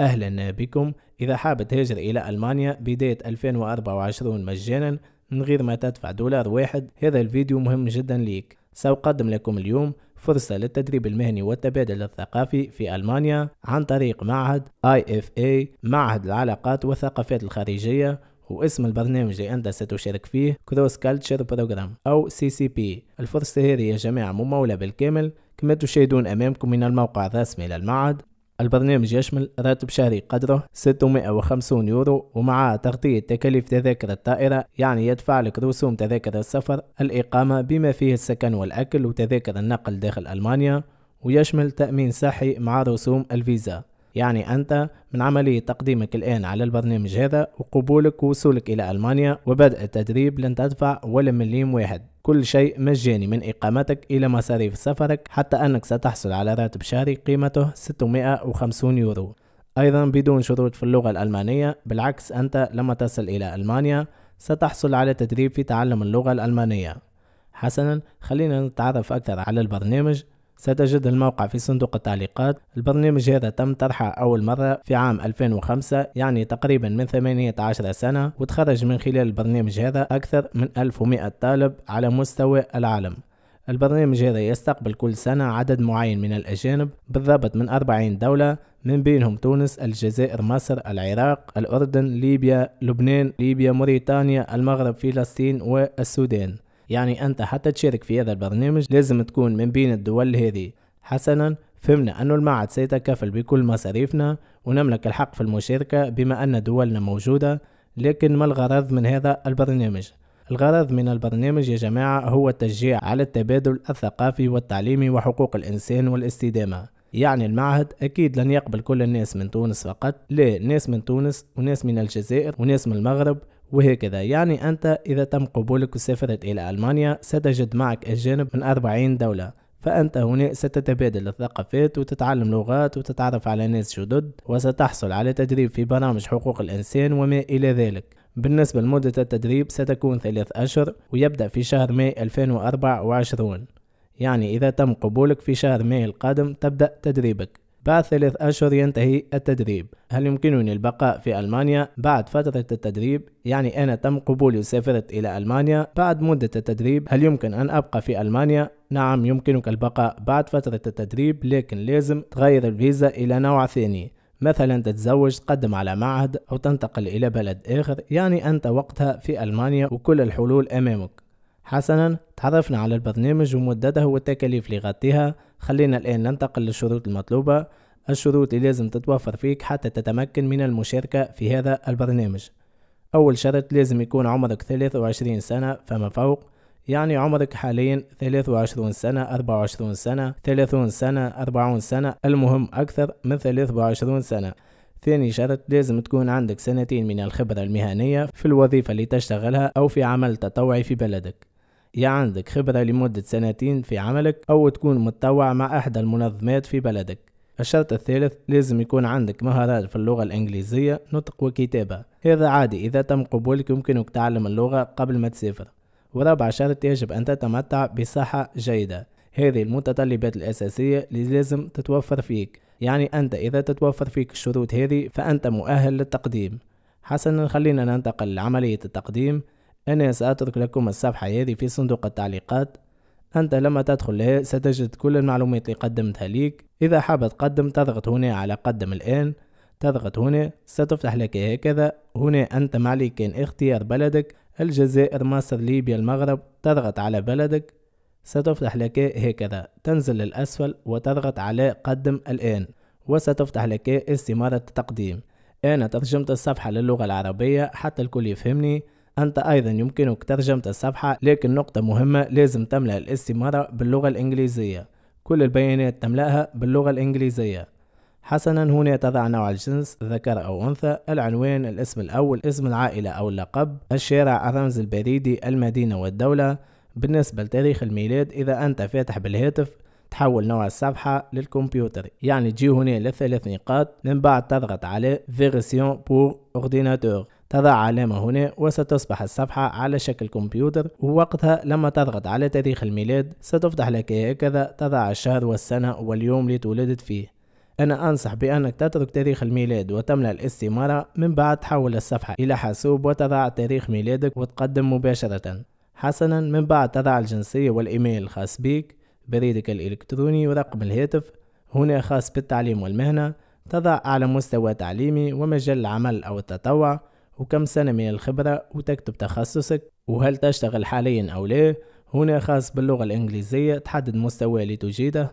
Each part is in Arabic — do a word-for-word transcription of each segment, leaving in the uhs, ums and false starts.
أهلا بكم. إذا حاب تهاجر إلى ألمانيا بداية ألفين وأربعة وعشرين مجانا من غير ما تدفع دولار واحد، هذا الفيديو مهم جدا ليك. سأقدم لكم اليوم فرصة للتدريب المهني والتبادل الثقافي في ألمانيا عن طريق معهد آي إف إيه، معهد العلاقات والثقافات الخارجية، واسم البرنامج اللي أنت ستشارك فيه Cross Culture Program أو سي سي بي. الفرصة هذه يا جماعة ممولة بالكامل كما تشاهدون أمامكم من الموقع الرسمي للمعهد. البرنامج يشمل راتب شهري قدره ستمائة وخمسين يورو ومع تغطية تكاليف تذاكر الطائرة، يعني يدفع لك رسوم تذاكر السفر، الإقامة بما فيه السكن والأكل وتذاكر النقل داخل ألمانيا، ويشمل تأمين صحي مع رسوم الفيزا. يعني أنت من عملية تقديمك الآن على البرنامج هذا وقبولك ووصولك إلى ألمانيا وبدء التدريب لن تدفع ولا مليم واحد، كل شيء مجاني من إقامتك إلى مصاريف سفرك، حتى أنك ستحصل على راتب شهري قيمته ستمائة وخمسين يورو. أيضا بدون شروط في اللغة الألمانية، بالعكس أنت لما تصل إلى ألمانيا ستحصل على تدريب في تعلم اللغة الألمانية. حسنا، خلينا نتعرف أكثر على البرنامج. ستجد الموقع في صندوق التعليقات. البرنامج هذا تم طرحه أول مرة في عام ألفين وخمسة، يعني تقريبا من ثمانية عشر سنة، وتخرج من خلال البرنامج هذا أكثر من ألف ومائة طالب على مستوى العالم. البرنامج هذا يستقبل كل سنة عدد معين من الأجانب، بالضبط من أربعين دولة، من بينهم تونس، الجزائر، مصر، العراق، الأردن، ليبيا، لبنان، ليبيا، موريتانيا، المغرب، فلسطين والسودان. يعني أنت حتى تشارك في هذا البرنامج لازم تكون من بين الدول هذه. حسنا، فهمنا أن المعهد سيتكفل بكل مصاريفنا ونملك الحق في المشاركة بما أن دولنا موجودة، لكن ما الغرض من هذا البرنامج؟ الغرض من البرنامج يا جماعة هو التشجيع على التبادل الثقافي والتعليمي وحقوق الإنسان والاستدامة. يعني المعهد أكيد لن يقبل كل الناس من تونس فقط، لا، ناس من تونس وناس من الجزائر وناس من المغرب وهكذا. يعني أنت إذا تم قبولك وسافرت إلى ألمانيا ستجد معك أجانب من أربعين دولة، فأنت هنا ستتبادل الثقافات وتتعلم لغات وتتعرف على ناس جدد وستحصل على تدريب في برامج حقوق الإنسان وما إلى ذلك. بالنسبة لمدة التدريب ستكون ثلاث أشهر ويبدأ في شهر ماي ألفين وأربعة وعشرين. يعني إذا تم قبولك في شهر ماي القادم تبدأ تدريبك، بعد ثلاث أشهر ينتهي التدريب. هل يمكنني البقاء في ألمانيا بعد فترة التدريب؟ يعني أنا تم قبولي وسافرت إلى ألمانيا، بعد مدة التدريب هل يمكن أن أبقى في ألمانيا؟ نعم، يمكنك البقاء بعد فترة التدريب، لكن لازم تغير الفيزا إلى نوع ثاني، مثلا تتزوج، تقدم على معهد، أو تنتقل إلى بلد آخر. يعني أنت وقتها في ألمانيا وكل الحلول أمامك. حسنا، تعرفنا على البرنامج ومدته والتكاليف لغطيها. خلينا الآن ننتقل للشروط المطلوبة، الشروط اللي لازم تتوفر فيك حتى تتمكن من المشاركة في هذا البرنامج. أول شرط لازم يكون عمرك ثلاثة وعشرين سنة فما فوق، يعني عمرك حاليا ثلاثة وعشرين سنة، أربعة وعشرين سنة، ثلاثين سنة، أربعين سنة، المهم أكثر من ثلاثة وعشرين سنة. ثاني شرط لازم تكون عندك سنتين من الخبرة المهنية في الوظيفة اللي تشتغلها أو في عمل تطوعي في بلدك، يا عندك خبرة لمدة سنتين في عملك أو تكون متطوع مع أحد المنظمات في بلدك. الشرط الثالث لازم يكون عندك مهارات في اللغة الإنجليزية، نطق وكتابة، هذا عادي إذا تم قبولك يمكنك تعلم اللغة قبل ما تسافر. ورابع شرط يجب أن تتمتع بصحة جيدة، هذه المتطلبات الأساسية اللي لازم تتوفر فيك، يعني أنت إذا تتوفر فيك الشروط هذه فأنت مؤهل للتقديم. حسنا، خلينا ننتقل لعملية التقديم. أنا سأترك لكم الصفحة هذه في صندوق التعليقات، أنت لما تدخل لها ستجد كل المعلومات اللي قدمتها ليك. إذا حاب تقدم تضغط هنا على قدم الآن، تضغط هنا ستفتح لك هكذا، هنا أنت ما عليك كان اختيار بلدك، الجزائر، مصر، ليبيا، المغرب، تضغط على بلدك ستفتح لك هكذا، تنزل للأسفل وتضغط على قدم الآن وستفتح لك استمارة التقديم. أنا ترجمت الصفحة للغة العربية حتى الكل يفهمني، أنت أيضا يمكنك ترجمة الصفحة، لكن نقطة مهمة لازم تملأ الاستمارة باللغة الإنجليزية، كل البيانات تملأها باللغة الإنجليزية. حسنا، هنا تضع نوع الجنس، ذكر أو أنثى، العنوان، الاسم الأول، اسم العائلة أو اللقب، الشارع، الرمز البريدي، المدينة والدولة. بالنسبة لتاريخ الميلاد، إذا أنت فاتح بالهاتف تحول نوع الصفحة للكمبيوتر، يعني تجي هنا للثلاث نقاط، من بعد تضغط على فيرسيون بور أورديناتور، تضع علامة هنا وستصبح الصفحة على شكل كمبيوتر، ووقتها لما تضغط على تاريخ الميلاد ستفتح لك هكذا، تضع الشهر والسنة واليوم اللي تولدت فيه. أنا أنصح بأنك تترك تاريخ الميلاد وتملأ الاستمارة، من بعد تحول الصفحة إلى حاسوب وتضع تاريخ ميلادك وتقدم مباشرة. حسنا، من بعد تضع الجنسية والإيميل الخاص بك، بريدك الإلكتروني ورقم الهاتف، هنا خاص بالتعليم والمهنة، تضع أعلى مستوى تعليمي ومجال العمل أو التطوع وكم سنة من الخبرة، وتكتب تخصصك وهل تشتغل حاليا أو لا، هنا خاص باللغة الإنجليزية، تحدد مستوى اللي تجيده.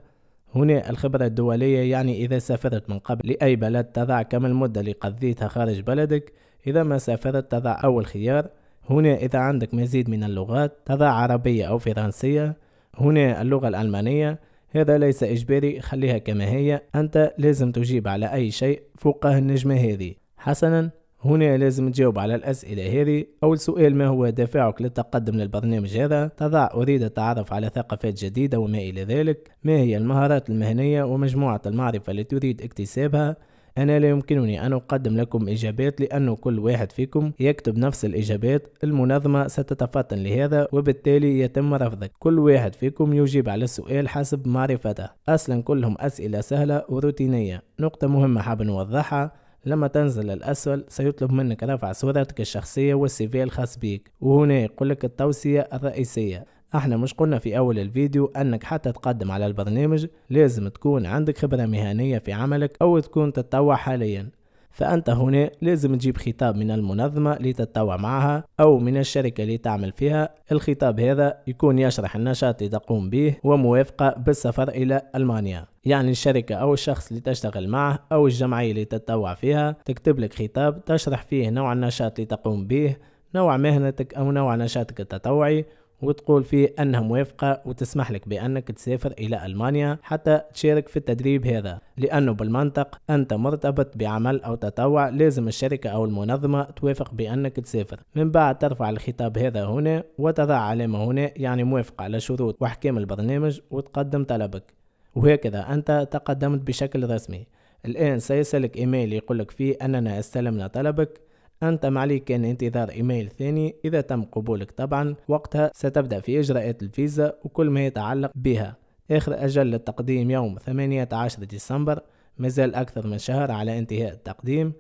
هنا الخبرة الدولية، يعني إذا سافرت من قبل لأي بلد تضع كم المدة اللي قضيتها خارج بلدك، إذا ما سافرت تضع أول خيار. هنا إذا عندك مزيد من اللغات تضع عربية أو فرنسية. هنا اللغة الألمانية، هذا ليس إجباري، خليها كما هي، أنت لازم تجيب على أي شيء فوقه النجمة هذه. حسنا، هنا لازم تجاوب على الأسئلة هذه. أول سؤال، ما هو دافعك للتقدم للبرنامج هذا؟ تضع أريد التعرف على ثقافات جديدة وما إلى ذلك. ما هي المهارات المهنية ومجموعة المعرفة التي تريد اكتسابها؟ أنا لا يمكنني أن أقدم لكم إجابات لأنه كل واحد فيكم يكتب نفس الإجابات، المنظمة ستتفطن لهذا وبالتالي يتم رفضك. كل واحد فيكم يجيب على السؤال حسب معرفته، أصلا كلهم أسئلة سهلة وروتينية. نقطة مهمة حاب نوضحها، لما تنزل الأسفل سيطلب منك رفع صورتك الشخصية والسي في الخاص بيك، وهنا يقولك التوصية الرئيسية. احنا مش قلنا في أول الفيديو أنك حتى تقدم على البرنامج لازم تكون عندك خبرة مهنية في عملك أو تكون تتطوع حاليا، فأنت هنا لازم تجيب خطاب من المنظمة اللي تتطوع معها أو من الشركة اللي تعمل فيها. الخطاب هذا يكون يشرح النشاط اللي تقوم به وموافقة بالسفر إلى ألمانيا، يعني الشركة أو الشخص اللي تشتغل معه أو الجمعية اللي تتطوع فيها تكتب لك خطاب تشرح فيه نوع النشاط اللي تقوم به، نوع مهنتك أو نوع نشاطك التطوعي، وتقول فيه أنها موافقة وتسمح لك بأنك تسافر إلى ألمانيا حتى تشارك في التدريب هذا، لأنه بالمنطق أنت مرتبط بعمل أو تطوع لازم الشركة أو المنظمة توافق بأنك تسافر. من بعد ترفع الخطاب هذا هنا وتضع علامة هنا، يعني موافق على شروط وأحكام البرنامج، وتقدم طلبك، وهكذا أنت تقدمت بشكل رسمي. الآن سيصلك إيميل يقولك فيه أننا استلمنا طلبك، أنت ما عليك كان انتظار إيميل ثاني، إذا تم قبولك طبعا وقتها ستبدأ في إجراءات الفيزا وكل ما يتعلق بها. آخر أجل للتقديم يوم ثمانية عشر ديسمبر، مازال أكثر من شهر على انتهاء التقديم.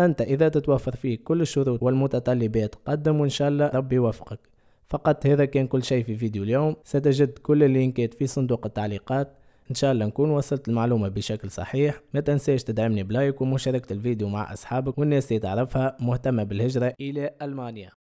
أنت إذا تتوفر فيه كل الشروط والمتطلبات قدم وإن شاء الله ربي يوفقك. فقط هذا كان كل شيء في فيديو اليوم، ستجد كل اللينكات في صندوق التعليقات. إن شاء الله نكون وصلت المعلومة بشكل صحيح. ما تنساش تدعمني بلايك ومشاركة الفيديو مع أصحابك والناس اللي تعرفها مهتمة بالهجرة إلى ألمانيا.